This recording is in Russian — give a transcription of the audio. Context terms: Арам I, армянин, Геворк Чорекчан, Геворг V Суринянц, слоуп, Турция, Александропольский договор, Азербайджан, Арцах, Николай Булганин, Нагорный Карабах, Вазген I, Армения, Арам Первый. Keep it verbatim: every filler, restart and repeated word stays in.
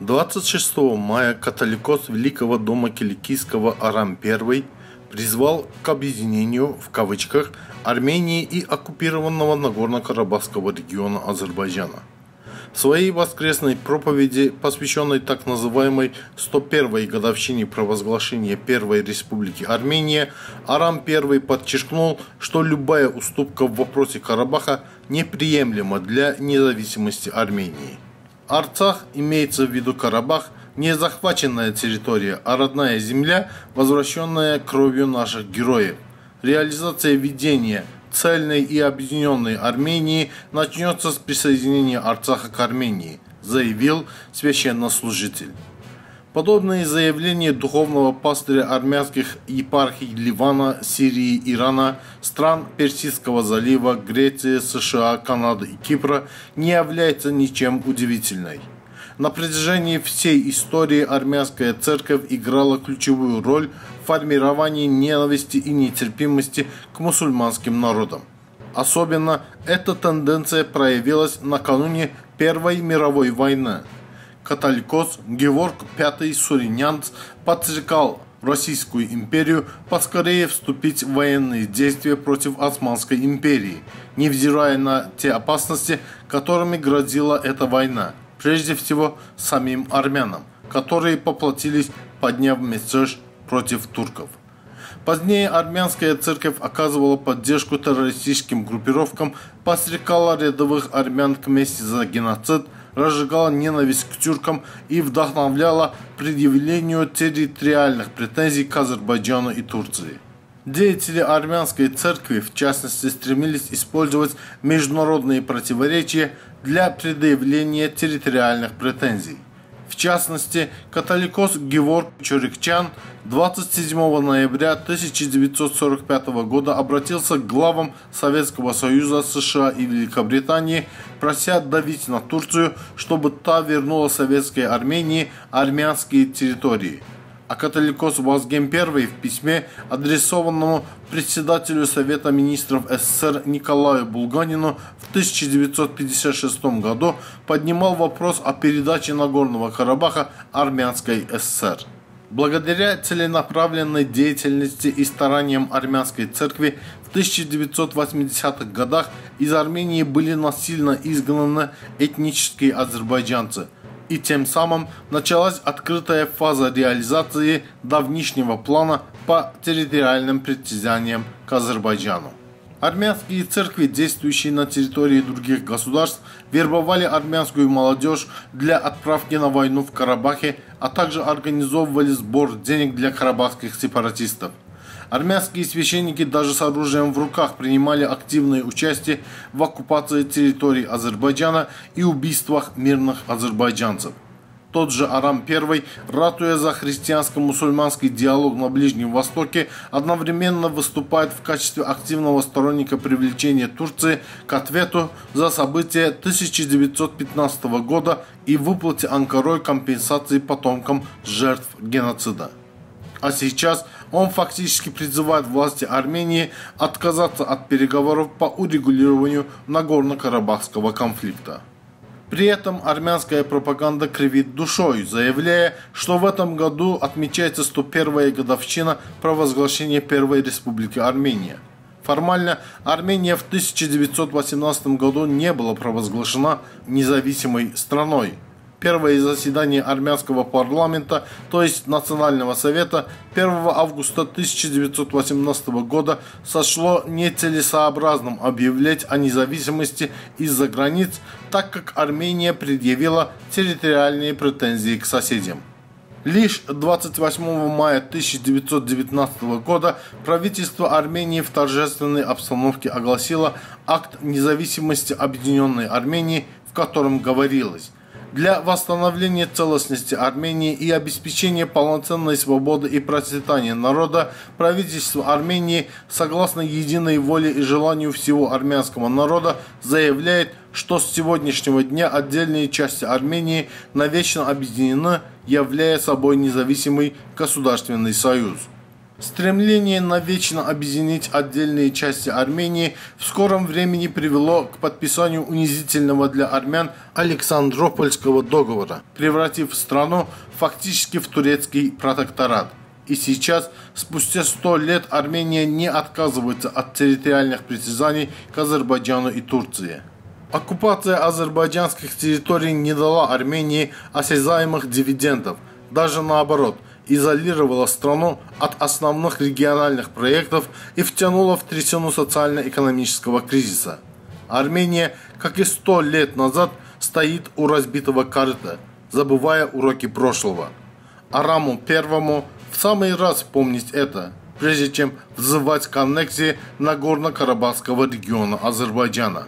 двадцать шестого мая католикос Великого дома Киликийского Арам Первый призвал к объединению, в кавычках, Армении и оккупированного Нагорно-Карабахского региона Азербайджана. В своей воскресной проповеди, посвященной так называемой сто первой годовщине провозглашения Первой Республики Армения, Арам Первый подчеркнул, что любая уступка в вопросе Карабаха неприемлема для независимости Армении. Арцах, имеется в виду Карабах, не захваченная территория, а родная земля, возвращенная кровью наших героев. Реализация видения цельной и объединенной Армении начнется с присоединения Арцаха к Армении, заявил священнослужитель. Подобные заявления духовного пастыря армянских епархий Ливана, Сирии, Ирана, стран Персидского залива, Греции, США, Канады и Кипра не являются ничем удивительной. На протяжении всей истории армянская церковь играла ключевую роль в формировании ненависти и нетерпимости к мусульманским народам. Особенно эта тенденция проявилась накануне Первой мировой войны. Католикос Геворг пятый Суринянц подстрекал Российскую империю поскорее вступить в военные действия против Османской империи, невзирая на те опасности, которыми грозила эта война. Прежде всего самим армянам, которые поплатились, подняв мятеж против турков. Позднее армянская церковь оказывала поддержку террористическим группировкам, подстрекала рядовых армян к мести за геноцид, разжигала ненависть к тюркам и вдохновляла предъявлению территориальных претензий к Азербайджану и Турции. Деятели армянской церкви, в частности, стремились использовать международные противоречия для предъявления территориальных претензий. В частности, католикос Геворк Чорекчан двадцать седьмого ноября тысяча девятьсот сорок пятого года обратился к главам Советского Союза, США и Великобритании, прося давить на Турцию, чтобы та вернула Советской Армении армянские территории. А католикос Вазген Первый в письме, адресованному председателю Совета министров СССР Николаю Булганину в тысяча девятьсот пятьдесят шестом году, поднимал вопрос о передаче Нагорного Карабаха Армянской ССР. Благодаря целенаправленной деятельности и стараниям армянской церкви в тысяча девятьсот восьмидесятых годах из Армении были насильно изгнаны этнические азербайджанцы. И тем самым началась открытая фаза реализации давнишнего плана по территориальным притязаниям к Азербайджану. Армянские церкви, действующие на территории других государств, вербовали армянскую молодежь для отправки на войну в Карабахе, а также организовывали сбор денег для карабахских сепаратистов. Армянские священники даже с оружием в руках принимали активное участие в оккупации территорий Азербайджана и убийствах мирных азербайджанцев. Тот же Арам Первый, ратуя за христианско-мусульманский диалог на Ближнем Востоке, одновременно выступает в качестве активного сторонника привлечения Турции к ответу за события тысяча девятьсот пятнадцатого года и выплате Анкарой компенсации потомкам жертв геноцида. А сейчас он фактически призывает власти Армении отказаться от переговоров по урегулированию Нагорно-Карабахского конфликта. При этом армянская пропаганда кривит душой, заявляя, что в этом году отмечается сто первая годовщина провозглашения Первой Республики Армения. Формально Армения в тысяча девятьсот восемнадцатом году не была провозглашена независимой страной. Первое заседание армянского парламента, то есть Национального совета, первого августа тысяча девятьсот восемнадцатого года сошло нецелесообразным объявлять о независимости из-за границ, так как Армения предъявила территориальные претензии к соседям. Лишь двадцать восьмого мая тысяча девятьсот девятнадцатого года правительство Армении в торжественной обстановке огласило акт независимости Объединенной Армении, в котором говорилось: для восстановления целостности Армении и обеспечения полноценной свободы и процветания народа, правительство Армении, согласно единой воле и желанию всего армянского народа, заявляет, что с сегодняшнего дня отдельные части Армении навечно объединены, являя собой независимый государственный союз. Стремление навечно объединить отдельные части Армении в скором времени привело к подписанию унизительного для армян Александропольского договора, превратив страну фактически в турецкий протекторат. И сейчас, спустя сто лет, Армения не отказывается от территориальных притязаний к Азербайджану и Турции. Оккупация азербайджанских территорий не дала Армении осязаемых дивидендов, даже наоборот, изолировала страну от основных региональных проектов и втянула в трясину социально-экономического кризиса. Армения, как и сто лет назад, стоит у разбитого корыта, забывая уроки прошлого. Араму Первому в самый раз помнить это, прежде чем взывать к аннексии Нагорно-Карабахского региона Азербайджана.